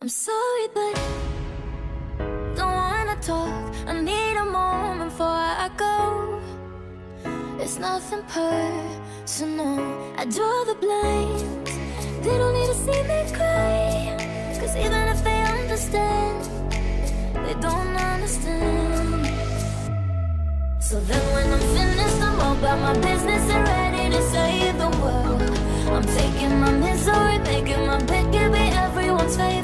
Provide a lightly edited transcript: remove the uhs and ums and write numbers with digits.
I'm sorry, but don't wanna talk. I need a moment before I go. It's nothing personal. I draw the blinds. They don't need to see me cry, 'cause even if they understand, they don't understand. So then when I'm finished, I'm all about my business and ready to save the world. I'm taking my misery, making my bed, give me everyone's favorite.